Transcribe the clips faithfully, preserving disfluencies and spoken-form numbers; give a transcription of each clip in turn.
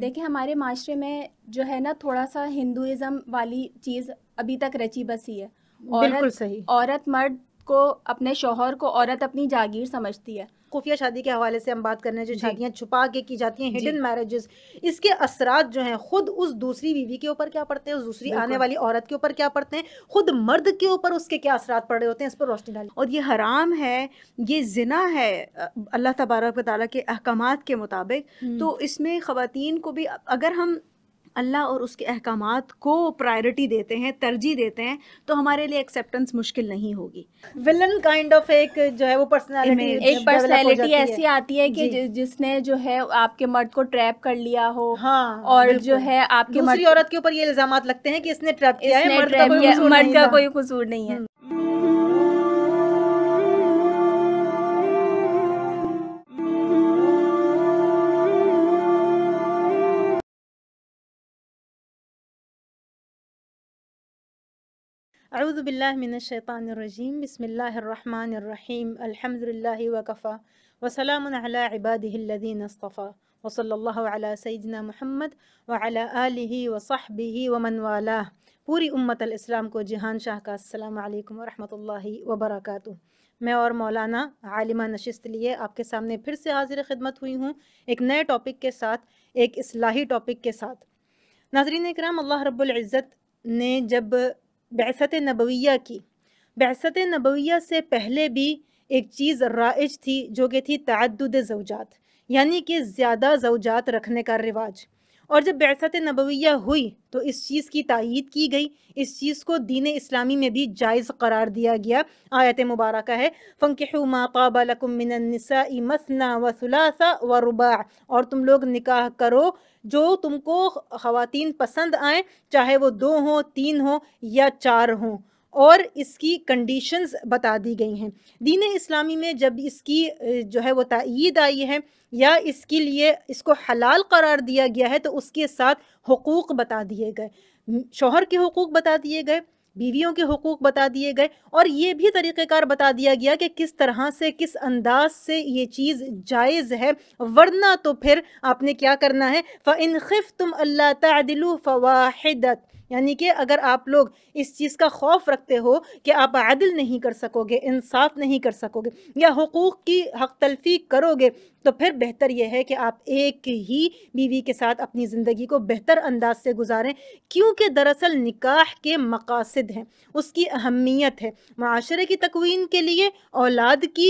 देखिए हमारे माशरे में जो है ना थोड़ा सा हिंदुइज्म वाली चीज़ अभी तक रची बसी है। औरत सही औरत मर्द को अपने शौहर को औरत अपनी जागीर समझती है। खुफिया शादी के हवाले से हम बात कर रहे हैं, जो शादियाँ छुपा के की जाती हैं, हिडन मैरिजेस, इसके असरात जो हैं खुद उस दूसरी बीवी के ऊपर क्या पड़ते हैं, उस दूसरी आने वाली औरत के ऊपर क्या पड़ते हैं, खुद मर्द के ऊपर उसके क्या असरात पड़ रहे होते हैं, इस पर रोशनी डाली। और ये हराम है, ये जिना है अल्लाह तबारक व तआला के अहकामात के मुताबिक। तो इसमें ख़वातीन को भी अगर हम अल्लाह और उसके अहकामात को प्रायोरिटी देते हैं, तरजीह देते हैं, तो हमारे लिए एक्सेप्टेंस मुश्किल नहीं होगी। विलन काइंड ऑफ एक जो है वो पर्सनालिटी एक पर्सनालिटी ऐसी आती है कि जि, जिसने जो है आपके मर्द को ट्रैप कर लिया हो। हाँ, और जो है आपके दूसरी औरत के ऊपर ये इल्जामात लगते हैं कि इसने ट्रैप किया है, मर्द का कोई कसूर नहीं है। अऊज़ु बिल्लाहि मिनश्शैतानिर्रजीम, बिस्मिल्लाहिर्रहमानिर्रहीम, अल्हम्दुलिल्लाहि वकफ़ा वसलामुन अला इबादिहिल्लज़ीना इस्तफ़ा वसल्लल्लाहु अला सय्यिदिना मुहम्मद व अला आलिहि व सहबिहि व मन वालाह। पूरी उम्मतल इस्लाम को जहान शाह का अस्सलामु अलैकुम व रहमतुल्लाहि व बरकातुहू। मैं और मौलाना आलिमा नशिस्त लिए आपके सामने फिर से हाजिर खिदमत हुई हूँ एक नए टॉपिक के साथ, एक इस्लाही टॉपिक के साथ। नाज़रीन इकराम, अल्लाह रब्बुल इज़्ज़त ने जब बअसत नबविया की, बअसत नबविया से पहले भी एक चीज़ राइज थी जो कि थी तअद्दुद ज़ौजात, यानी कि ज़्यादा ज़ौजात रखने का रिवाज। और जब बअसत नबविया हुई तो इस चीज़ की तायीद की गई, इस चीज़ को दीन इस्लामी में भी जायज़ करार दिया गया। आयत मुबारक है, फंकिहू मा ताबा लकुम मिनन निसाई मसना व सुलासा व रुबा, और तुम लोग निकाह करो जो तुमको ख़वातीन पसंद आएँ, चाहे वो दो हों, तीन हों या चार हों। और इसकी कंडीशंस बता दी गई हैं। दीन इस्लामी में जब इसकी जो है वो तायीद आई है या इसके लिए इसको हलाल करार दिया गया है, तो उसके साथ हुकूक बता दिए गए, शौहर के हुकूक बता दिए गए, बीवियों के हुकूक बता दिए गए, और ये भी तरीक़ेकार बता दिया गया कि किस तरह से, किस अंदाज से ये चीज़ जायज़ है। वरना तो फिर आपने क्या करना है, फ़इन खिफ्तुम अल्ला तादिलू फवाहिदत, यानी कि अगर आप लोग इस चीज़ का खौफ रखते हो कि आप आदिल नहीं कर सकोगे, इंसाफ नहीं कर सकोगे या हुकूक की हक तलफी करोगे, तो फिर बेहतर यह है कि आप एक ही बीवी के साथ अपनी ज़िंदगी को बेहतर अंदाज से गुजारें, क्योंकि दरअसल निकाह के मकासद हैं, उसकी अहमियत है माशरे की तकवीन के लिए, औलाद की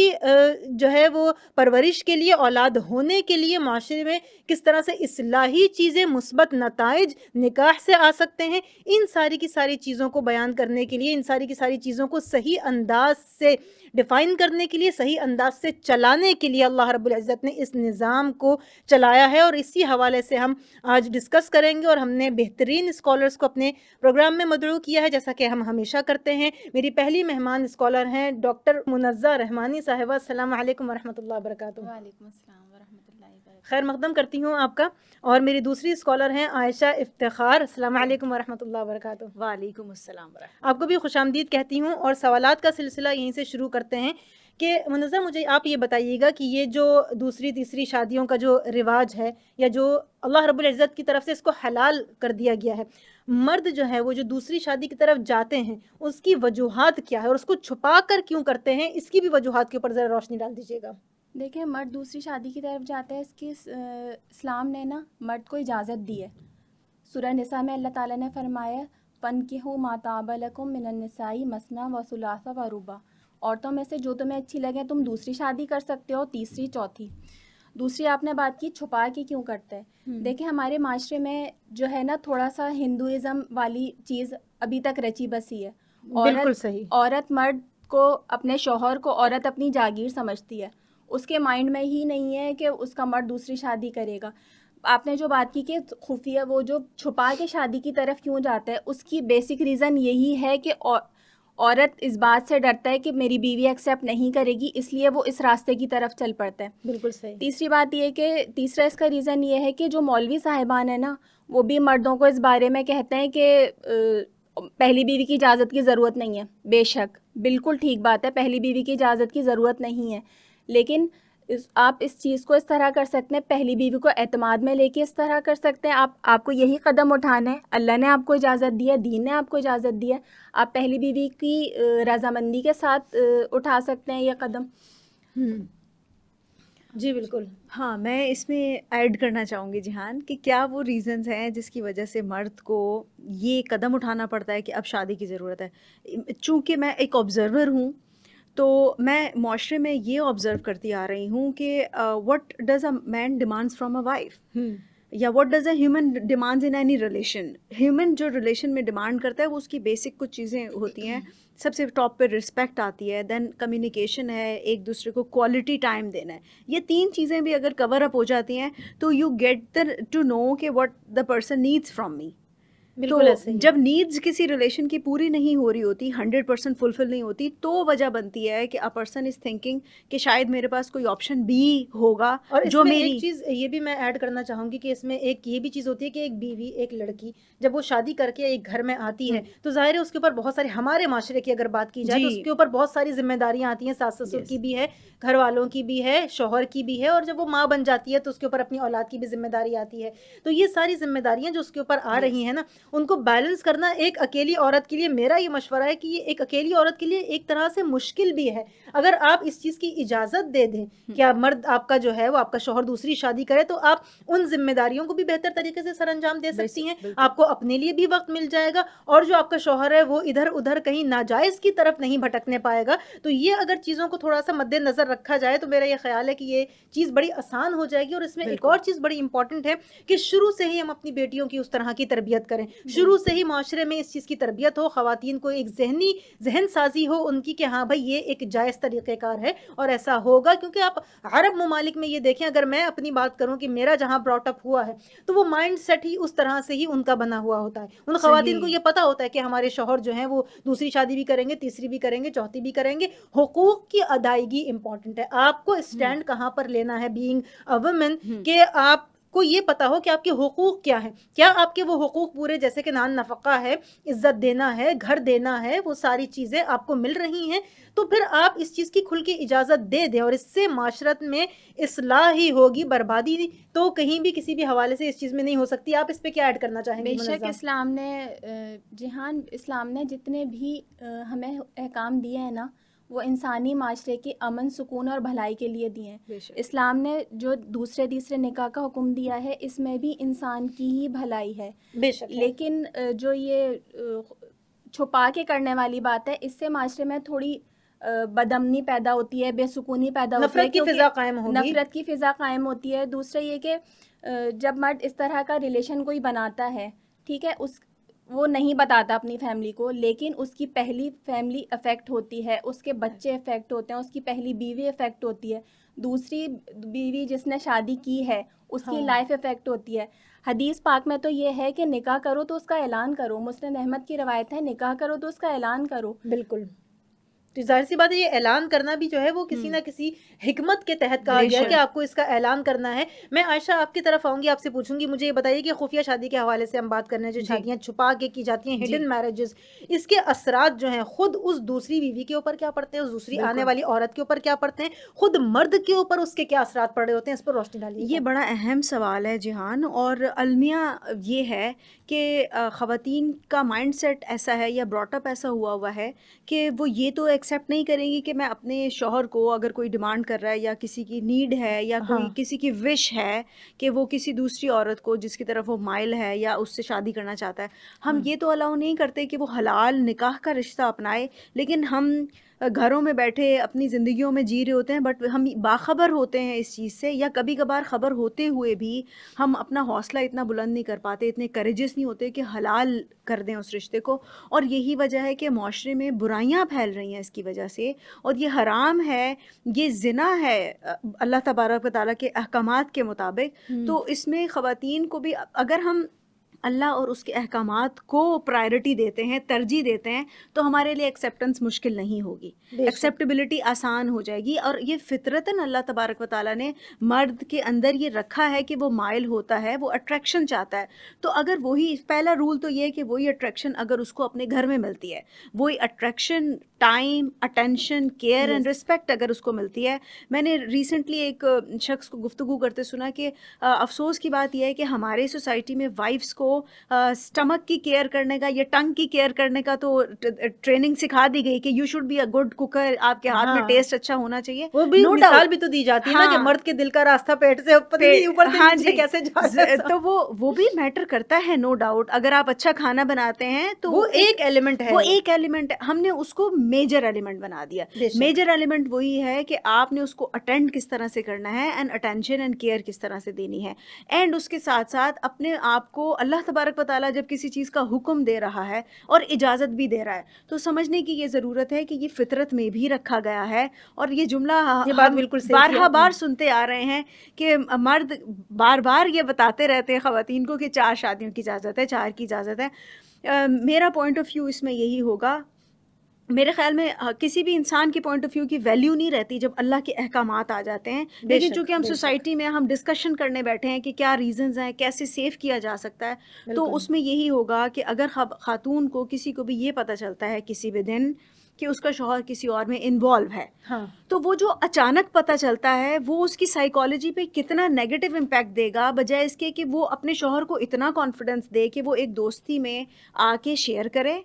जो है वो परवरिश के लिए, औलाद होने के लिए माशरे में किस तरह से इस्लाही चीज़ें, मुस्बत नताइज निकाह से आ सकते हैं, इन सारी की सारी चीज़ों को बयान करने के लिए, इन सारी की सारी चीज़ों को सही अंदाज से डिफ़ाइन करने के लिए, सही अंदाज से चलाने के लिए अल्लाह रब्बुल इज़्ज़त ने इस निज़ाम को चलाया है। और इसी हवाले से हम आज डिस्कस करेंगे। और हमने बेहतरीन स्कॉलर्स को अपने प्रोग्राम में मदरू किया है, जैसा कि हम हमेशा करते हैं। मेरी पहली मेहमान स्कॉलर हैं डॉक्टर मुनज्जा रहमानी साहिबा। अस्सलाम वालेकुम वरहमतुल्लाहि वबरकातुहू। वालेकुम अस्सलाम वरहमतुल्लाहि वबरकातुहू। खैर मकदम करती हूँ आपका। और मेरी दूसरी स्कॉलर हैं आयशा इफ्तिखार। अस्सलाम वालेकुम वरहमतुल्लाहि वबरकातुहू। वालेकुम अस्सलाम वरहमतुल्लाहि। आपको भी खुशामदीद कहती हूँ और सवालात का सिलसिला यहीं से शुरू करते हैं कि मुनज़्ज़ा, मुझे आप ये बताइएगा कि ये जो दूसरी तीसरी शादियों का जो रिवाज है, या जो अल्लाह रब्बुल इज़्ज़त की तरफ से इसको हलाल कर दिया गया है, मर्द जो है वो जो दूसरी शादी की तरफ जाते हैं, उसकी वजूहात क्या है और उसको छुपा कर क्यों करते हैं, इसकी भी वजूहात के ऊपर ज़रा रोशनी डाल दीजिएगा। देखिए, मर्द दूसरी शादी की तरफ जाता है, इसकी इस्लाम ने ना मर्द को इजाज़त दी है। सूरह निसा में अल्लाह ताला ने फरमाया, फनकिहू मा ताबा लकुम मिनन निसाई मसना व सुलासा व रुबा, औरतों में से जो तुम्हें अच्छी लगे तुम दूसरी शादी कर सकते हो, तीसरी चौथी। दूसरी आपने बात की छुपा के क्यों करते हैं। देखिए हमारे माशरे में जो है ना थोड़ा सा हिंदुइज्म वाली चीज़ अभी तक रची बसी है। बिल्कुल सही। औरत मर्द को अपने शौहर को औरत अपनी जागीर समझती है, उसके माइंड में ही नहीं है कि उसका मर्द दूसरी शादी करेगा। आपने जो बात की कि खुफिया वो जो छुपा के शादी की तरफ क्यों जाता है, उसकी बेसिक रीज़न यही है कि औरत इस बात से डरता है कि मेरी बीवी एक्सेप्ट नहीं करेगी, इसलिए वो इस रास्ते की तरफ चल पड़ता है। बिल्कुल सही। तीसरी बात ये कि तीसरा इसका रीज़न ये है कि जो मौलवी साहिबान है ना, वो भी मर्दों को इस बारे में कहते हैं कि पहली बीवी की इजाज़त की ज़रूरत नहीं है। बेशक बिल्कुल ठीक बात है, पहली बीवी की इजाज़त की ज़रूरत नहीं है, लेकिन इस आप इस चीज़ को इस तरह कर सकते हैं, पहली बीवी को एतमाद में लेके इस तरह कर सकते हैं। आप आपको यही कदम उठाना है, अल्लाह ने आपको इजाज़त दी है, दीन ने आपको इजाज़त दी है, आप पहली बीवी की रजामंदी के साथ उठा सकते हैं ये कदम। जी बिल्कुल। हाँ, मैं इसमें ऐड करना चाहूँगी जिहान कि क्या वो रीज़न्स हैं जिसकी वजह से मर्द को ये कदम उठाना पड़ता है कि अब शादी की ज़रूरत है। चूँकि मैं एक ऑब्ज़र्वर हूँ तो मैं माशरे में ये ऑब्ज़र्व करती आ रही हूँ कि what does a man demands from a wife, या what does a human demands in any relation. Human जो रिलेशन में डिमांड करता है वो उसकी बेसिक कुछ चीज़ें होती हैं। सबसे टॉप पे रिस्पेक्ट आती है, देन कम्युनिकेशन है, एक दूसरे को क्वालिटी टाइम देना है। ये तीन चीज़ें भी अगर कवर अप हो जाती हैं तो you get the to know कि what the person needs from me. तो जब नीड्स किसी रिलेशन की पूरी नहीं हो रही होती, हंड्रेड परसेंट फुलफिल नहीं होती, तो वजह बनती है कि अ पर्सन इज थिंकिंग कि शायद मेरे पास कोई ऑप्शन भी होगा। और जो मेरी एक चीज़ ये भी मैं ऐड करना चाहूँगी कि इसमें एक ये भी चीज़ होती है कि एक बीवी, एक लड़की जब वो शादी करके एक घर में आती है तो जाहिर है उसके ऊपर बहुत सारे, हमारे माशरे की अगर बात की जाए तो उसके ऊपर बहुत सारी जिम्मेदारियाँ आती हैं। सास ससुर की भी है, घर वालों की भी है, शोहर की भी है, और जब वो माँ बन जाती है तो उसके ऊपर अपनी औलाद की भी जिम्मेदारी आती है। तो ये सारी जिम्मेदारियाँ जो उसके ऊपर आ रही हैं ना, उनको बैलेंस करना एक अकेली औरत के लिए, मेरा ये मशवरा है कि ये एक अकेली औरत के लिए एक तरह से मुश्किल भी है। अगर आप इस चीज़ की इजाज़त दे दें कि आप मर्द आपका जो है वो आपका शोहर दूसरी शादी करे तो आप उन जिम्मेदारियों को भी बेहतर तरीके से सर अंजाम दे सकती हैं। आपको अपने लिए भी वक्त मिल जाएगा और जो आपका शोहर है वो इधर उधर कहीं नाजायज़ की तरफ नहीं भटकने पाएगा। तो ये अगर चीज़ों को थोड़ा सा मद्देनज़र रखा जाए तो मेरा ये ख्याल है कि ये चीज़ बड़ी आसान हो जाएगी। और इसमें एक और चीज़ बड़ी इंपॉर्टेंट है कि शुरू से ही हम अपनी बेटियों की उस तरह की तरबियत करें, शुरू से ही माशरे में इस चीज़ की तरबियत हो, ख़वातीन को एक जहनी जहन साजी हो उनकी कि हाँ भाई ये एक जायज़ तरीक़ेकार है और ऐसा होगा। क्योंकि आप अरब ममालिक में ये देखें, अगर मैं अपनी बात करूँ कि मेरा जहाँ ब्रॉटअप हुआ है तो वो माइंड सेट ही उस तरह से ही उनका बना हुआ होता है। उन ख़वातीन को ये पता होता है कि हमारे शोहर जो हैं वो दूसरी शादी भी करेंगे, तीसरी भी करेंगे, चौथी भी करेंगे। हुकूक़ की अदायगी इम्पॉर्टेंट है, आपको स्टैंड कहाँ पर लेना है बीइंग अ वुमन, के आप को ये पता हो कि आपके हुकूक क्या हैं। क्या आपके वो हुकूक पूरे, जैसे कि नान नफ़का है, इज़्ज़त देना है, घर देना है, वो सारी चीज़ें आपको मिल रही हैं? तो फिर आप इस चीज़ की खुल के इजाज़त दे दें और इससे माशरत में इस्लाह ही होगी। बर्बादी तो कहीं भी किसी भी हवाले से इस चीज़ में नहीं हो सकती। आप इस पर क्या ऐड करना चाहेंगे? बेशक इस्लाम ने जिहान इस्लाम ने जितने भी हमें अहकाम दिए हैं ना, वो इंसानी माशरे के अमन, सुकून और भलाई के लिए दिए हैं। इस्लाम ने जो दूसरे तीसरे निकाह का हुक्म दिया है इसमें भी इंसान की ही भलाई है। बेशक, लेकिन जो ये छुपा के करने वाली बात है इससे माशरे में थोड़ी बदमनी पैदा होती है, बेसुकूनी पैदा होती है, नफरत की फिजा कायम होगी, नफरत की फिजा कायम होती है। दूसरा ये कि जब मर्द इस तरह का रिलेशन कोई बनाता है, ठीक है, उस वो नहीं बताता अपनी फैमिली को, लेकिन उसकी पहली फैमिली अफेक्ट होती है, उसके बच्चे अफेक्ट होते हैं, उसकी पहली बीवी अफेक्ट होती है, दूसरी बीवी जिसने शादी की है उसकी हाँ। लाइफ इफेक्ट होती है। हदीस पाक में तो ये है कि निकाह करो तो उसका ऐलान करो, मुस्लिम अहमद की रवायत है, निकाह करो तो उसका ऐलान करो। बिल्कुल, तो जाहिर सी बात है ये ऐलान करना भी जो है वो किसी ना किसी हिकमत के तहत कहा गया है कि आपको इसका ऐलान करना है। मैं आयशा आपकी तरफ आऊँगी, आपसे पूछूंगी, मुझे ये बताइए कि खुफिया शादी के हवाले से हम बात कर रहे हैं, जो शादियाँ छुपा के की जाती हैं, हिडन मैरिजेस, इसके असरात जो हैं खुद उस दूसरी बीवी के ऊपर क्या पड़ते हैं, उस दूसरी आने वाली औरत के ऊपर क्या पड़ते हैं, खुद मर्द के ऊपर उसके क्या असरात पड़ रहे होते हैं, इस पर रोशनी डालिए। ये बड़ा अहम सवाल है जिहान, और अलमिया ये है कि ख़वातीन का माइंड सेट ऐसा है या ब्रॉटअप ऐसा हुआ हुआ है कि वो ये तो एक्सेप्ट नहीं करेंगी कि मैं अपने शोहर को, अगर कोई डिमांड कर रहा है या किसी की नीड है या हाँ। कोई किसी की विश है कि वो किसी दूसरी औरत को जिसकी तरफ वो माइल है या उससे शादी करना चाहता है, हम ये तो अलाउ नहीं करते कि वो हलाल निकाह का रिश्ता अपनाए। लेकिन हम घरों में बैठे अपनी ज़िंदगियों में जी रहे होते हैं, बट हम बाखबर होते हैं इस चीज़ से, या कभी कभार ख़बर होते हुए भी हम अपना हौसला इतना बुलंद नहीं कर पाते, इतने करेजियस नहीं होते कि हलाल कर दें उस रिश्ते को। और यही वजह है कि माशरे में बुराइयां फैल रही हैं इसकी वजह से, और ये हराम है, ये ज़िना है अल्लाह तबारक व तआला के अहकामात के मुताबिक। तो इसमें ख़वातीन को भी, अगर हम अल्लाह और उसके अहकामात को प्रायोरिटी देते हैं, तरजीह देते हैं, तो हमारे लिए एक्सेप्टेंस मुश्किल नहीं होगी, एक्सेप्टेबिलिटी आसान हो जाएगी। और ये फितरतन अल्लाह तबारक व ताला ने मर्द के अंदर ये रखा है कि वो माइल होता है, वो अट्रैक्शन चाहता है। तो अगर वही पहला रूल तो ये है कि वही अट्रैक्शन अगर उसको अपने घर में मिलती है, वही attraction time, attention, care and respect अगर उसको मिलती है। मैंने रिसेंटली एक शख्स को गुफ्तगू करते सुना कि अफसोस की बात यह है कि हमारे सोसाइटी में वाइफ्स को स्टमक की केयर करने का या टंग की केयर करने का तो ट्रेनिंग सिखा दी गई कि you should be a good cooker, आपके हाथ में टेस्ट अच्छा होना चाहिए। वो भी मिसाल भी तो दी जाती है ना कि मर्द के दिल का रास्ता पेट से ऊपर से कैसे जाए, तो वो वो भी मैटर करता है, नो डाउट। अगर आप अच्छा खाना बनाते हैं तो वो एक एलिमेंट है, वो एक एलिमेंट है, हमने उसको मेजर एलिमेंट बना दिया। मेजर एलिमेंट वही है कि आपने उसको अटेंड किस तरह से करना है एंड अटेंशन एंड केयर किस तरह से देनी है, एंड उसके साथ साथ अपने आप को अल्लाह तबारक व तआला जब किसी चीज़ का हुक्म दे रहा है और इजाज़त भी दे रहा है तो समझने की ये ज़रूरत है कि ये फितरत में भी रखा गया है। और ये जुमला ये बात बिल्कुल बारह बार सुनते आ रहे हैं कि मर्द बार बार ये बताते रहते हैं ख़वातीन को कि चार शादियों की इजाज़त है, चार की इजाज़त है। uh, मेरा पॉइंट ऑफ व्यू इसमें यही होगा, मेरे ख्याल में किसी भी इंसान के पॉइंट ऑफ व्यू की वैल्यू नहीं रहती जब अल्लाह के अहकामात आ जाते हैं। लेकिन चूंकि हम सोसाइटी में हम डिस्कशन करने बैठे हैं कि क्या रीजंस हैं, कैसे सेव किया जा सकता है, तो उसमें यही होगा कि अगर खातून को किसी को भी ये पता चलता है किसी भी दिन कि उसका शौहर किसी और में इन्वॉल्व है, हाँ। तो वो जो अचानक पता चलता है वो उसकी साइकोलॉजी पे कितना नेगेटिव इम्पैक्ट देगा, बजाय इसके कि वो अपने शौहर को इतना कॉन्फिडेंस दे कि वो एक दोस्ती में आके शेयर करे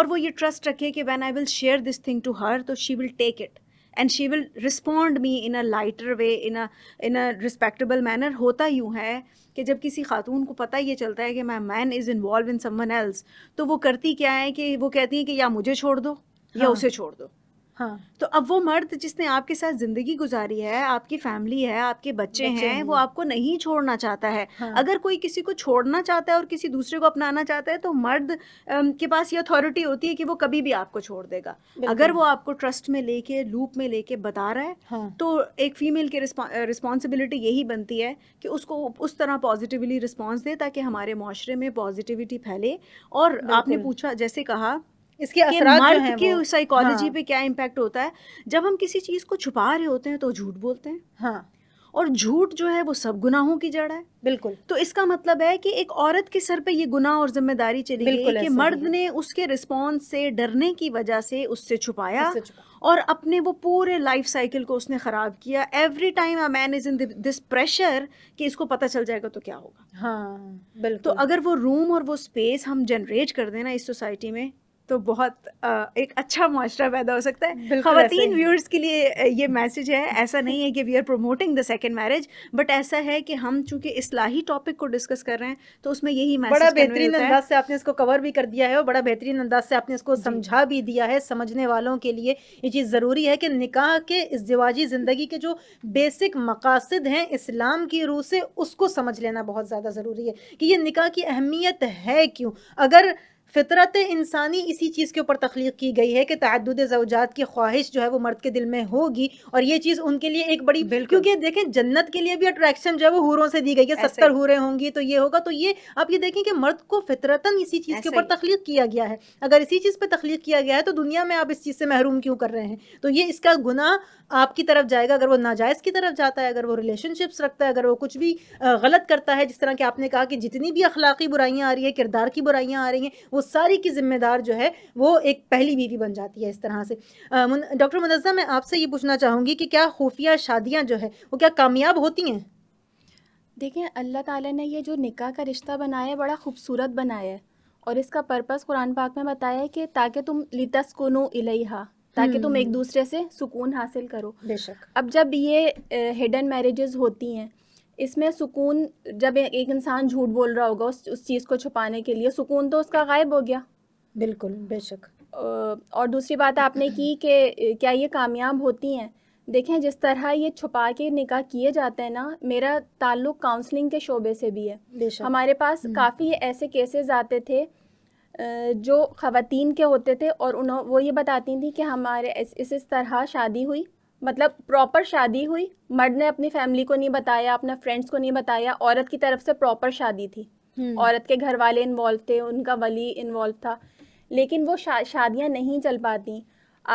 और वो ये ट्रस्ट रखे कि when I will share this thing to her तो she will take it and she will respond me in a lighter way, in a in a respectable manner. होता यूँ है कि जब किसी खातून को पता ये चलता है कि my man is involve in someone else, तो वो करती क्या है कि वो कहती हैं कि या मुझे छोड़ दो, हाँ। या उसे छोड़ दो, हाँ। तो अब वो मर्द जिसने आपके साथ ज़िंदगी गुजारी है, आपकी फैमिली है, आपके बच्चे, बच्चे हैं, हैं, वो आपको नहीं छोड़ना चाहता है। हाँ। अगर कोई किसी को छोड़ना चाहता है और किसी दूसरे को अपनाना चाहता है तो मर्द के पास ये अथॉरिटी होती है कि वो कभी भी आपको छोड़ देगा। अगर वो आपको ट्रस्ट में लेके, लूप में लेके बता रहा है, हाँ। तो एक फ़ीमेल की रिस्पॉन्सिबिलिटी यही बनती है कि उसको उस तरह पॉजिटिवली रिस्पॉन्स दे ताकि हमारे माशरे में पॉजिटिविटी फैले। और आपने पूछा, जैसे कहा, इसके मर्द के साइकोलॉजी, हाँ। पे क्या इम्पैक्ट होता है। जब हम किसी चीज़ को छुपा रहे होते हैं तो झूठ बोलते हैं, हाँ। और झूठ जो है वो सब गुनाहों की जड़ है, बिल्कुल। तो इसका मतलब है कि एक औरत के सर पे ये गुनाह और जिम्मेदारी चली गई कि मर्द ने उसके रिस्पॉन्स से डरने की वजह से उससे छुपाया और अपने वो पूरे लाइफ साइकिल को उसने ख़राब किया। Every time a man is in this pressure कि इसको पता चल जाएगा तो क्या होगा, हाँ, बिल्कुल। तो अगर वो रूम और वो स्पेस हम जनरेट कर देना इस सोसाइटी में तो बहुत आ, एक अच्छा माशरा पैदा हो सकता है। ख़वातीन व्यूअर्स के लिए ये मैसेज है, ऐसा नहीं है कि we are promoting the second marriage, but ऐसा है कि हम चूंकि इस्लाही टॉपिक को डिस्कस कर रहे हैं तो उसमें यही मैसेज बड़ा बेहतरीन अंदाज से आपने इसको कवर भी कर दिया है और बड़ा बेहतरीन अंदाज से आपने इसको समझा भी दिया है। समझने वालों के लिए ये चीज़ ज़रूरी है कि निकाह के इज़्दिवाजी ज़िंदगी के जो बेसिक मकासद हैं इस्लाम की रूह से, उसको समझ लेना बहुत ज़्यादा ज़रूरी है कि ये निकाह की अहमियत है क्यों। अगर फितरत इंसानी इसी चीज़ के ऊपर तख्लीक की गई है कि तअद्दुद ज़ौजात की ख्वाहिश जो है वो मर्द के दिल में होगी और ये चीज़ उनके लिए एक बड़ी, क्योंकि देखें जन्नत के लिए भी अट्रैक्शन जो है वो हूरों से दी गई है, सत्तर हूरें होंगी तो ये होगा। तो ये आप ये देखें कि मर्द को फितरतन इसी चीज़ के ऊपर तख्लीक किया गया है। अगर इसी चीज़ पर तख्लीक किया गया है तो दुनिया में आप इस चीज़ से महरूम क्यों कर रहे हैं। तो ये इसका गुनाह आपकी तरफ जाएगा अगर वो नाजायज़ की तरफ जाता है, अगर वो रिलेशनशिप्स रखता है, अगर वो कुछ भी गलत करता है। जिस तरह कि आपने कहा कि जितनी भी अखलाकी बुराइयाँ आ रही है, किरदार की बुराइयाँ आ रही हैं, वो सारी की जिम्मेदार जो है वो एक पहली बीवी बन जाती है इस तरह से। डॉक्टर मुनज्जा, मैं आपसे ये पूछना चाहूँगी कि क्या खुफिया शादियाँ जो है वो क्या कामयाब होती हैं? देखें, अल्लाह ताला ने ये जो निकाह का रिश्ता बनाया है बड़ा खूबसूरत बनाया है और इसका पर्पस कुरान पाक में बताया है कि ताकि तुम लितस्कुनू इलैहा, ताकि तुम एक दूसरे से सुकून हासिल करो। बेशक अब जब ये हिडन मैरिजेस होती हैं इसमें सुकून, जब एक इंसान झूठ बोल रहा होगा उस उस चीज़ को छुपाने के लिए, सुकून तो उसका गायब हो गया। बिल्कुल, बेशक। और दूसरी बात आपने की कि क्या ये कामयाब होती हैं। देखें, जिस तरह ये छुपा के निकाह किए जाते हैं ना, मेरा ताल्लुक़ काउंसलिंग के शोबे से भी है। हमारे पास काफ़ी ऐसे केसेस आते थे जो ख़वातीन के होते थे और उन्हों वो ये बताती थी कि हमारे इस इस तरह शादी हुई, मतलब प्रॉपर शादी हुई, मर्द ने अपनी फैमिली को नहीं बताया, अपने फ्रेंड्स को नहीं बताया, औरत की तरफ से प्रॉपर शादी थी। औरत के घर वाले इन्वॉल्व थे, उनका वली इन्वॉल्व था, लेकिन वो शा, शादियां नहीं चल पाती,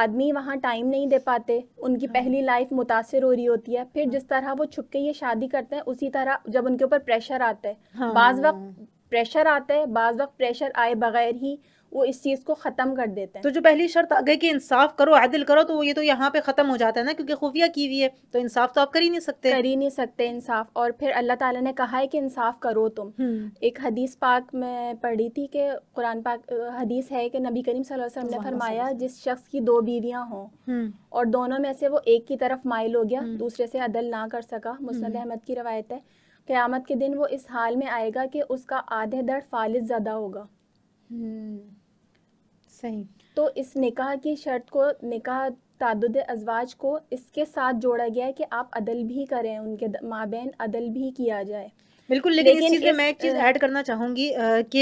आदमी वहाँ टाइम नहीं दे पाते, उनकी पहली लाइफ मुतासर हो रही होती है। फिर जिस तरह वो छुप के ये शादी करते हैं, उसी तरह जब उनके ऊपर प्रेशर आता है, हाँ। बाज़ वक्त प्रेशर आता है, बाज़ वक्त प्रेशर आए बगैर ही वो इस चीज़ को ख़त्म कर देते हैं। तो जो पहली शर्त आ गई कि इंसाफ करो, आदिल करो, तो ये तो यहाँ पे ख़त्म हो जाता है ना, क्योंकि खुफिया की हुई है, तो इंसाफ तो आप कर ही नहीं सकते, कर ही नहीं सकते इंसाफ। और फिर अल्लाह ताला ने कहा है कि इंसाफ करो तुम। एक हदीस पाक में पढ़ी थी कि कुरान पाक हदीस है कि नबी करीम सल्लल्लाहु अलैहि वसल्लम ने फरमाया, जिस शख्स की दो बीवियाँ हों और दोनों में से वो एक की तरफ माइल हो गया, दूसरे से अदल ना कर सका, मुस्नद अहमद की रवायत है, क़यामत के दिन वो इस हाल में आएगा कि उसका आधे दर्द फालिज ज़दा होगा। सही। तो इस निकाह की शर्त को, निकाह तादुद अज़वाज को इसके साथ जोड़ा गया है कि आप अदल भी करें, उनके माबेन अदल भी किया जाए। बिल्कुल, लेकिन, लेकिन इस चीज़ में मैं एक चीज़ ऐड करना चाहूँगी कि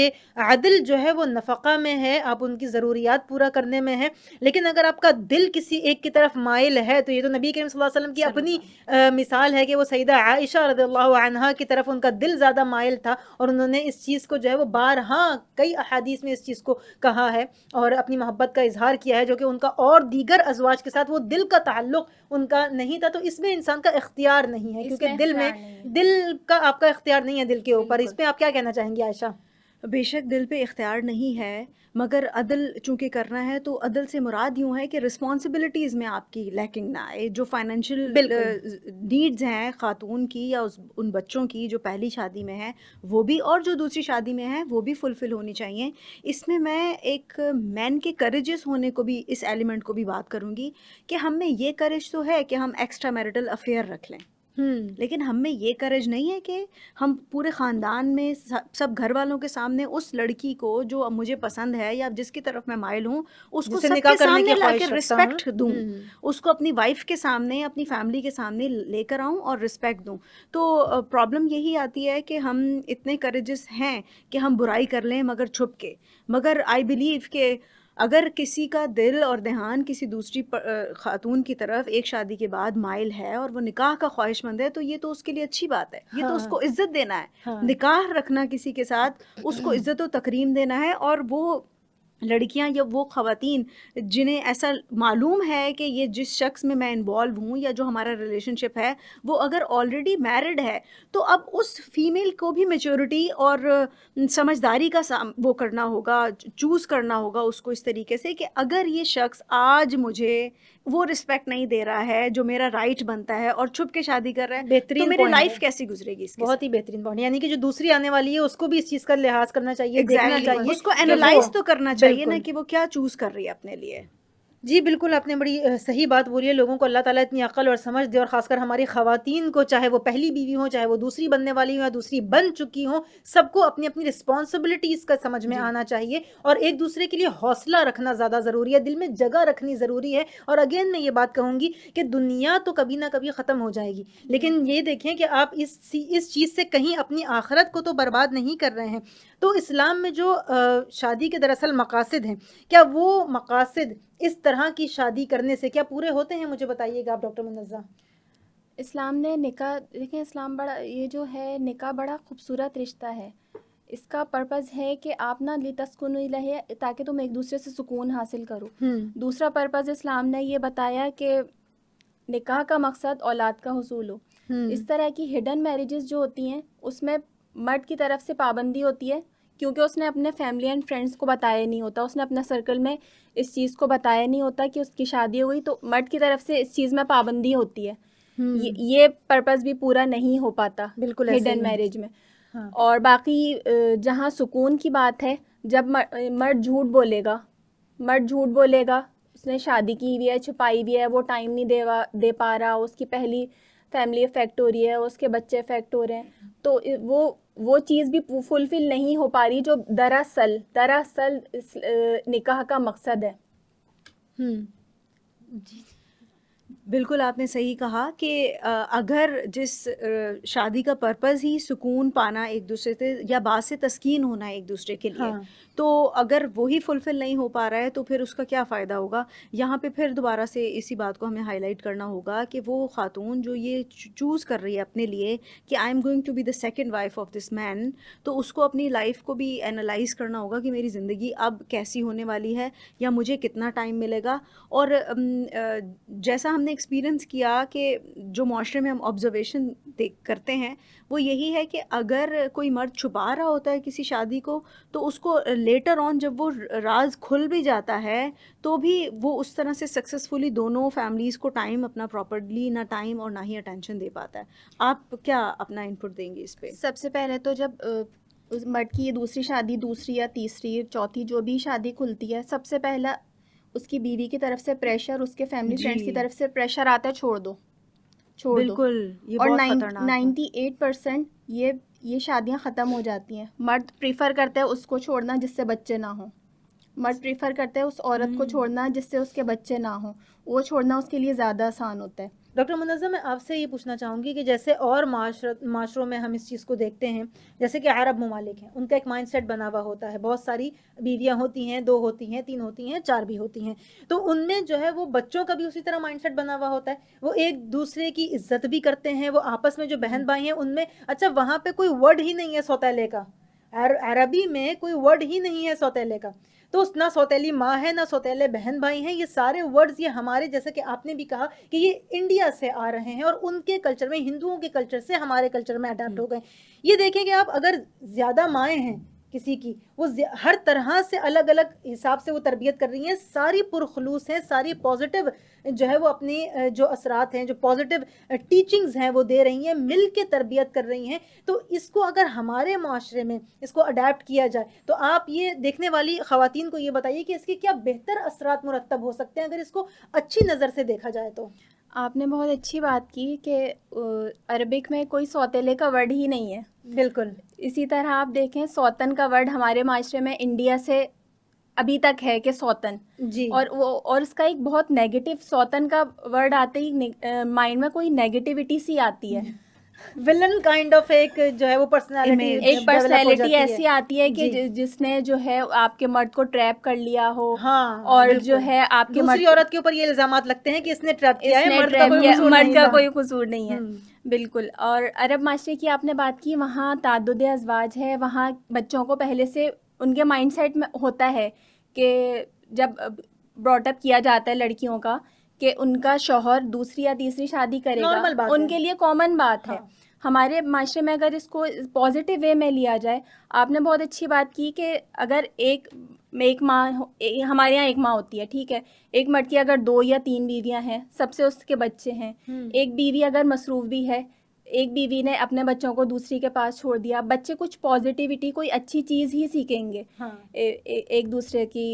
आदिल जो है वो नफ़का में है, आप उनकी ज़रूरियात पूरा करने में है, लेकिन अगर आपका दिल किसी एक की तरफ माइल है तो ये तो नबी करीम सल्लल्लाहु अलैहि वसल्लम की अपनी आ, मिसाल है कि वो सईदा आयशा रज़ियल्लाहु अन्हा की तरफ उनका दिल ज़्यादा माइल था और उन्होंने इस चीज़ को जो है वो बारहा कई अहादीस में इस चीज़ को कहा है और अपनी मोहब्बत का इजहार किया है, जो कि उनका और दीगर अज़वाज के साथ वो दिल का ताल्लुक़ उनका नहीं था। तो इसमें इंसान का इख्तियार नहीं है, क्योंकि दिल में, दिल का आपका इख्तियार नहीं है दिल के ऊपर। इस पे आप क्या कहना चाहेंगी आयशा? बेशक दिल पे इख्तियार नहीं है, मगर अदल चूँकि करना है तो अदल से मुराद यूँ है कि रिस्पॉन्सिबिलिटीज़ में आपकी लैकिंग ना आए। जो फाइनेंशियल नीड्स हैं खातून की या उस उन बच्चों की जो पहली शादी में है वो भी, और जो दूसरी शादी में है वो भी फुलफ़िल होनी चाहिए। इसमें मैं एक मैन के करेजस होने को भी, इस एलिमेंट को भी बात करूँगी कि हम में ये करेज तो है कि हम एक्स्ट्रा मैरिटल अफेयर रख लें, लेकिन हम में ये करेज नहीं है कि हम पूरे ख़ानदान में सब घर वालों के सामने उस लड़की को जो मुझे पसंद है या जिसकी तरफ मैं माइल हूँ उसको सबके सामने लाकर रिस्पेक्ट दूँ, उसको अपनी वाइफ के सामने, अपनी फैमिली के सामने लेकर आऊँ और रिस्पेक्ट दूँ। तो प्रॉब्लम यही आती है कि हम इतने करेजस हैं कि हम बुराई कर लें मगर छुप के। मगर आई बिलीव के अगर किसी का दिल और देहान किसी दूसरी खातून की तरफ एक शादी के बाद माइल है और वो निकाह का ख्वाहिशमंद है तो ये तो उसके लिए अच्छी बात है, ये हाँ। तो उसको इज़्ज़त देना है, हाँ। निकाह रखना किसी के साथ, उसको इज़्ज़त और तकरीम देना है। और वो लड़कियां या वो ख़वातीन जिन्हें ऐसा मालूम है कि ये जिस शख्स में मैं इन्वॉल्व हूँ या जो हमारा रिलेशनशिप है वो अगर ऑलरेडी मैरिड है तो अब उस फीमेल को भी मैच्योरिटी और समझदारी का वो करना होगा, चूज़ करना होगा उसको इस तरीके से कि अगर ये शख्स आज मुझे वो रिस्पेक्ट नहीं दे रहा है जो मेरा राइट बनता है और छुप के शादी कर रहा है तो मेरी लाइफ कैसी गुजरेगी। बहुत ही बेहतरीन पॉइंट, यानी कि जो दूसरी आने वाली है उसको भी इस चीज़ का लिहाज करना चाहिए, देखना चाहिए, उसको एनालाइज तो करना चाहिए ये ना कि वो क्या चूज कर रही है अपने लिए। जी बिल्कुल, आपने बड़ी सही बात बोली है। लोगों को अल्लाह ताला इतनी अकल और समझ दे और ख़ासकर हमारी ख़वातीन को, चाहे वो पहली बीवी हो, चाहे वो दूसरी बनने वाली हो या दूसरी बन चुकी हो, सबको अपनी अपनी रिस्पॉन्सिबिलिटीज़ का समझ में आना चाहिए और एक दूसरे के लिए हौसला रखना ज़्यादा ज़रूरी है, दिल में जगह रखनी ज़रूरी है। और अगेन मैं ये बात कहूँगी कि दुनिया तो कभी ना कभी ख़त्म हो जाएगी, लेकिन ये देखें कि आप इस इस चीज़ से कहीं अपनी आखिरत को तो बर्बाद नहीं कर रहे हैं। तो इस्लाम में जो शादी के दरअसल मकासद हैं, क्या वो मकासद इस तरह की शादी करने से क्या पूरे होते हैं, मुझे बताइएगा आप डॉक्टर मुनज्जा। इस्लाम ने निकाह, देखिए इस्लाम बड़ा, ये जो है निकाह बड़ा खूबसूरत रिश्ता है, इसका पर्पज़ है कि आप ना लितस्कुन इलैहि, ताकि तुम एक दूसरे से सुकून हासिल करो। दूसरा पर्पज़ इस्लाम ने ये बताया कि निकाह का मकसद औलाद का हुसूल हो। इस तरह की हिडन मैरिजेस जो होती हैं उसमें मर्द की तरफ से पाबंदी होती है, क्योंकि उसने अपने फैमिली एंड फ्रेंड्स को बताया नहीं होता, उसने अपने सर्कल में इस चीज़ को बताया नहीं होता कि उसकी शादी हो गई, तो मर्द की तरफ से इस चीज़ में पाबंदी होती है। ये, ये पर्पस भी पूरा नहीं हो पाता बिल्कुल हिडन मैरिज में। हाँ। और बाकी जहाँ सुकून की बात है, जब मर्द झूठ बोलेगा, मर्द झूठ बोलेगा, उसने शादी की हुई है, छुपाई हुई है, वो टाइम नहीं देवा दे पा रहा, उसकी पहली फैमिली इफेक्ट हो रही है, उसके बच्चे इफेक्ट हो रहे हैं, तो वो वो चीज़ भी फुलफ़िल नहीं हो पा रही जो दरअसल दरअसल निकाह का मकसद है। जी बिल्कुल आपने सही कहा कि अगर जिस शादी का पर्पज़ ही सुकून पाना एक दूसरे से या बात से तस्कीन होना एक दूसरे के लिए, हाँ। तो अगर वही फुलफ़िल नहीं हो पा रहा है तो फिर उसका क्या फ़ायदा होगा। यहाँ पे फिर दोबारा से इसी बात को हमें हाईलाइट करना होगा कि वो खातून जो ये चूज़ कर रही है अपने लिए कि I am going to be the second wife of this man, तो उसको अपनी लाइफ को भी एनालाइज़ करना होगा कि मेरी ज़िंदगी अब कैसी होने वाली है या मुझे कितना टाइम मिलेगा। और जैसा हमने एक्सपीरियंस किया कि जो माशरे में हम ऑब्जर्वेशन देख करते हैं वो यही है कि अगर कोई मर्द छुपा रहा होता है किसी शादी को तो उसको लेटर ऑन जब वो राज खुल भी जाता है तो भी वो उस तरह से सक्सेसफुली दोनों फैमिलीज़ को टाइम अपना प्रॉपर्ली ना टाइम और ना ही अटेंशन दे पाता है। आप क्या अपना इनपुट देंगे इस पर? सबसे पहले तो जब उस मर्द की ये दूसरी शादी, दूसरी या तीसरी चौथी जो भी शादी खुलती है, सबसे पहला उसकी बीवी की तरफ से प्रेशर, उसके फैमिली फ्रेंड्स की तरफ से प्रेशर आता है छोड़ दो छोड़ बिल्कुल, दो ये और नाइन्टी एट परसेंट ये ये शादियां ख़त्म हो जाती हैं। मर्द प्रीफर करता है उसको छोड़ना जिससे बच्चे ना हों, मर्द प्रीफर करता है उस औरत को छोड़ना जिससे उसके बच्चे ना हों, वो छोड़ना उसके लिए ज़्यादा आसान होता है। डॉक्टर मुनज्जा, मैं आपसे ये पूछना चाहूँगी कि जैसे और माशरों में हम इस चीज़ को देखते हैं, जैसे कि अरब ममालिक हैं, उनका एक माइंडसेट बना हुआ होता है, बहुत सारी बीवियाँ होती हैं, दो होती हैं, तीन होती हैं, चार भी होती हैं, तो उनमें जो है वो बच्चों का भी उसी तरह माइंडसेट बना हुआ होता है, वो एक दूसरे की इज्जत भी करते हैं, वो आपस में जो बहन भाई हैं उनमें, अच्छा वहाँ पर कोई वर्ड ही नहीं है सौतेले का, अरबी में कोई वर्ड ही नहीं है सौतेले का, तो ना सौतेली माँ है ना सौतेले बहन भाई हैं, ये सारे वर्ड्स ये हमारे, जैसे कि आपने भी कहा कि ये इंडिया से आ रहे हैं और उनके कल्चर में, हिंदुओं के कल्चर से हमारे कल्चर में अडाप्ट हो गए। ये देखें कि आप अगर ज़्यादा माएँ हैं किसी की, वो हर तरह से अलग अलग हिसाब से वो तरबियत कर रही हैं, सारी पुरखलूस हैं, सारी पॉजिटिव जो है वो अपने जो असरात हैं, जो पॉजिटिव टीचिंग्स हैं वो दे रही हैं, मिल के तरबियत कर रही हैं, तो इसको अगर हमारे माशरे में इसको अडेप्ट किया जाए तो आप ये देखने वाली ख़वातीन को ये बताइए कि इसके क्या बेहतर असरात मुरतब हो सकते हैं अगर इसको अच्छी नज़र से देखा जाए तो? आपने बहुत अच्छी बात की कि अरबिक में कोई सौतेले का वर्ड ही नहीं है, बिल्कुल। इसी तरह आप देखें सौतन का वर्ड हमारे माशरे में इंडिया से अभी तक है कि सौतन जी, और वो और उसका एक बहुत नेगेटिव, सौतन का वर्ड आते ही माइंड में कोई नेगेटिविटी सी आती है, विलन काइंड ऑफ एक जो है वो पर्सनालिटी एक पर्सनालिटी ऐसी आती है कि जि, जिसने जो है आपके मर्द को ट्रैप कर लिया हो, हाँ, और जो है आपके दूसरी औरत के ऊपर ये इल्जामात लगते हैं कि इसने ट्रैप किया है, मर्द का कोई कसूर मर्द का कोई कसूर नहीं है, बिल्कुल। और अरब माशरे की आपने बात की, वहाँ तादुद अज़वाज है, वहाँ बच्चों को पहले से उनके माइंडसेट में होता है कि जब ब्रॉटअप किया जाता है लड़कियों का कि उनका शौहर दूसरी या तीसरी शादी करेगा, उनके लिए कॉमन बात है। हमारे माशरे में अगर इसको पॉजिटिव वे में लिया जाए, आपने बहुत अच्छी बात की कि अगर एक एक माँ, हमारे यहाँ एक माँ होती है, ठीक है, एक मर्द की अगर दो या तीन बीवियाँ हैं, सबसे उसके बच्चे हैं, एक बीवी अगर मसरूफ़ भी है, एक बीवी ने अपने बच्चों को दूसरी के पास छोड़ दिया, बच्चे कुछ पॉजिटिविटी, कोई अच्छी चीज़ ही सीखेंगे, हाँ। ए, ए, एक दूसरे की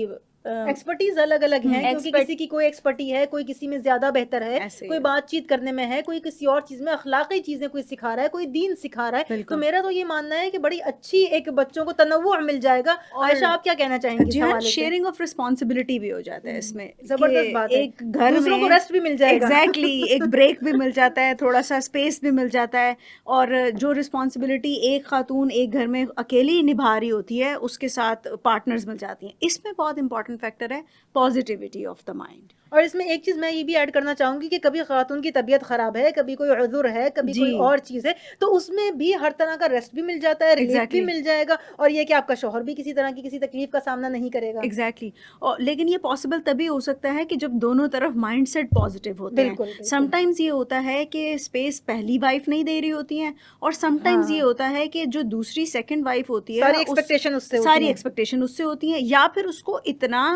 एक्सपर्टीज अलग अलग है, क्योंकि किसी की कोई एक्सपर्टी है, कोई किसी में ज्यादा बेहतर है, कोई बातचीत करने में है, कोई किसी और चीज में, अखलाकी चीजें कोई सिखा रहा है, कोई दीन सिखा रहा है, तो मेरा तो ये मानना है कि बड़ी अच्छी एक बच्चों को तनव्वु मिल जाएगा। आयशा, आप क्या कहना चाहेंगे? शेयरिंग ऑफ रिस्पॉन्सिबिलिटी भी हो जाता है इसमें, जबरदस्त बात है, एक घर में रेस्ट भी मिल जाएगा, एग्जैक्टली, एक ब्रेक भी मिल जाता है, थोड़ा सा स्पेस भी मिल जाता है, और जो रिस्पॉन्सिबिलिटी एक खातून एक घर में अकेली निभा रही होती है उसके साथ पार्टनर्स मिल जाती हैं। इसमें बहुत इंपॉर्टेंट फैक्टर है पॉजिटिविटी ऑफ द माइंड। और इसमें एक चीज़ मैं ये भी ऐड करना चाहूँगी कि कभी खातून की तबीयत ख़राब है, कभी कोई उज़ुर है, कभी कोई और चीज़ है, तो उसमें भी हर तरह का रेस्ट भी मिल जाता है, रिलीफ exactly. भी मिल जाएगा, और ये कि आपका शौहर भी किसी तरह की किसी तकलीफ का सामना नहीं करेगा। Exactly exactly. और लेकिन ये पॉसिबल तभी हो सकता है कि जब दोनों तरफ माइंड सेट पॉजिटिव होते हैं। समटाइम्स ये होता है कि स्पेस पहली वाइफ नहीं दे रही होती हैं, और समटाइम्स ये होता है कि जो दूसरी सेकेंड वाइफ होती है सारी एक्सपेक्टेशन उससे सारी एक्सपेक्टेशन उससे होती है, या फिर उसको इतना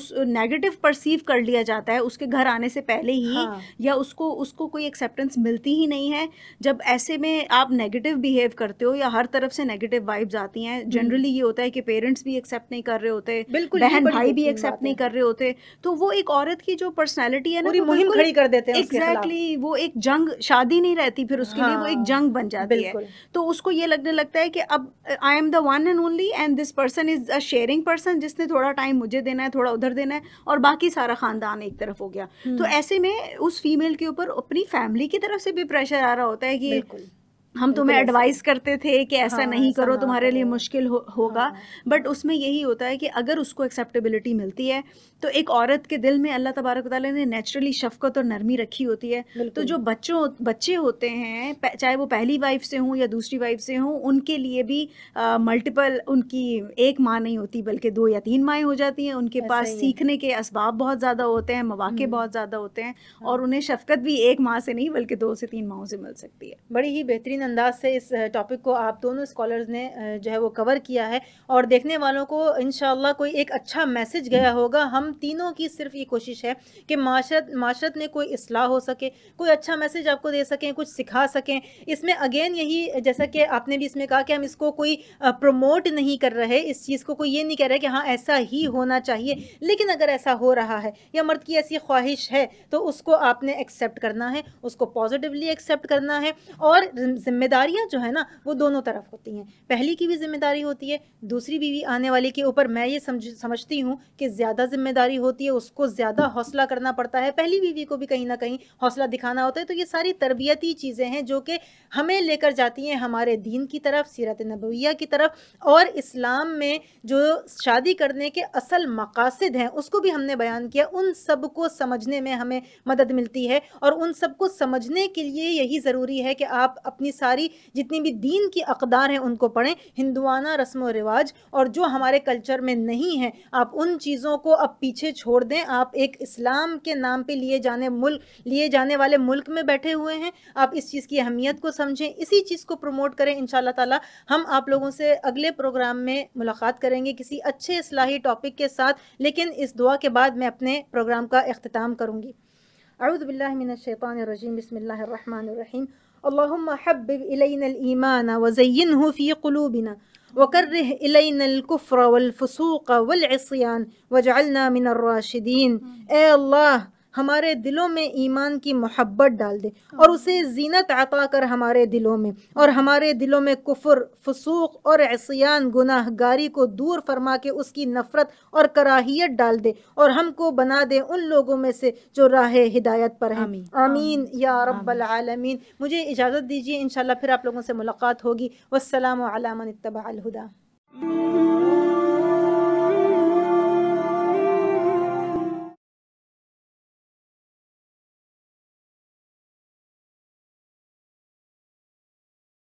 उस नेगेटिव परसीव कर लिया जाता है उसके घर आने से पहले ही, हाँ। या उसको उसको कोई एक्सेप्टेंस मिलती ही नहीं है। जब ऐसे में आप नेगेटिव बिहेव करते हो या हर तरफ से नेगेटिव वाइब्स आती हैं, जनरली ये होता है कि पेरेंट्स भी एक्सेप्ट नहीं कर रहे होते, बहन भाई भी एक्सेप्ट नहीं कर रहे होते, तो वो एक औरत की जो पर्सनैलिटी है ना, पूरी मुहिम खड़ी कर देते हैं। एग्जैक्टली, वो एक जंग, शादी नहीं रहती फिर उसके लिए, वो एक जंग बन जाती है। तो उसको ये लगने लगता है कि अब I am the one and only and this person is a sharing person, जिसने थोड़ा टाइम मुझे देना है, थोड़ा उधर देना है, और बाकी सारा खानदान एक तरफ हो गया, तो ऐसे में उस फीमेल के ऊपर अपनी फैमिली की तरफ से भी प्रेशर आ रहा होता है कि हम तुम्हें एडवाइस करते थे कि ऐसा हाँ, नहीं करो, तुम्हारे लिए मुश्किल हो, होगा हाँ, बट उसमें यही होता है कि अगर उसको एक्सेप्टेबिलिटी मिलती है तो एक औरत के दिल में अल्लाह तबारक ताला ने नेचुरली शफकत और नरमी रखी होती है। तो जो बच्चों बच्चे होते हैं, चाहे वो पहली वाइफ से हों या दूसरी वाइफ से हों, उनके लिए भी मल्टीपल, उनकी एक माँ नहीं होती बल्कि दो या तीन माएँ हो जाती हैं। उनके पास सीखने के असबाब बहुत ज़्यादा होते हैं, मौक़े बहुत ज़्यादा होते हैं, और उन्हें शफकत भी एक माँ से नहीं बल्कि दो से तीन माओं से मिल सकती है। बड़ी ही बेहतरीन अंदाज से इस टॉपिक को आप दोनों स्कॉलर्स ने जो है वो कवर किया है, और देखने वालों को इंशाअल्लाह कोई एक अच्छा मैसेज गया होगा। हम तीनों की सिर्फ ये कोशिश है कि माशरत माशरत में कोई इस्लाह हो सके, कोई अच्छा मैसेज आपको दे सकें, कुछ सिखा सकें। इसमें अगेन यही, जैसा कि आपने भी इसमें कहा कि हम इसको कोई प्रमोट नहीं कर रहे, इस चीज़ को कोई ये नहीं कह रहा कि हाँ ऐसा ही होना चाहिए, लेकिन अगर ऐसा हो रहा है या मर्द की ऐसी ख्वाहिश है तो उसको आपने एक्सेप्ट करना है, उसको पॉजिटिवली एक्सेप्ट करना है। और जिम्मेदारियां जो है ना वो दोनों तरफ होती हैं, पहली की भी जिम्मेदारी होती है, दूसरी बीवी आने वाली के ऊपर मैं ये समझ समझती हूँ कि ज़्यादा जिम्मेदारी होती है, उसको ज़्यादा हौसला करना पड़ता है, पहली बीवी को भी कहीं ना कहीं हौसला दिखाना होता है। तो ये सारी तरबियती चीज़ें हैं जो कि हमें लेकर जाती हैं हमारे दीन की तरफ, सीरत नबविया की तरफ, और इस्लाम में जो शादी करने के असल मकासद हैं उसको भी हमने बयान किया। उन सब को समझने में हमें मदद मिलती है, और उन सबको समझने के लिए यही ज़रूरी है कि आप अपनी सारी जितनी भी दीन की अकदार हैं उनको पढ़ें, हिंदुआना रस्म व रिवाज और जो हमारे कल्चर में नहीं है आप उन चीज़ों को अब पीछे छोड़ दें। आप एक इस्लाम के नाम पे लिए जाने मुल्क लिए जाने वाले मुल्क में बैठे हुए हैं, आप इस चीज़ की अहमियत को समझें, इसी चीज़ को प्रमोट करें। इंशाअल्लाह ताला हम आप लोगों से अगले प्रोग्राम में मुलाकात करेंगे किसी अच्छे इस्लाही टॉपिक के साथ, लेकिन इस दुआ के बाद मैं अपने प्रोग्राम का अख्तिताम करूँगी। अऊज़ुबिल्लाहि मिनश्शैतानिर्रजीम, बिस्मिल्लाहिर्रहमानिर्रहीम। अल्लाहुम्मा हब्बिब इलैना अल-ईमान वज़य्यिनहु फ़ी क़ुलूबिना वकर्रिह इलैना अल-कुफ़्र वल-फ़ुसूक़ वल-इस्यान वजअलना मिनर-राशिदीन। ए अल्लाह, हमारे दिलों में ईमान की मोहब्बत डाल दे और उसे जीनत अता कर हमारे दिलों में, और हमारे दिलों में कुफ़्र, फुसूक़ और इस्यान, गुनाहगारी को दूर फरमा के उसकी नफ़रत और कराहियत डाल दे, और हमको बना दे उन लोगों में से जो राह हिदायत पर हैं। आमीन या रब्बल आलमीन। मुझे इजाज़त दीजिए, इंशाल्लाह फिर आप लोगों से मुलाकात होगी। वस्सलामु अला मन इत्तबअल हुदा।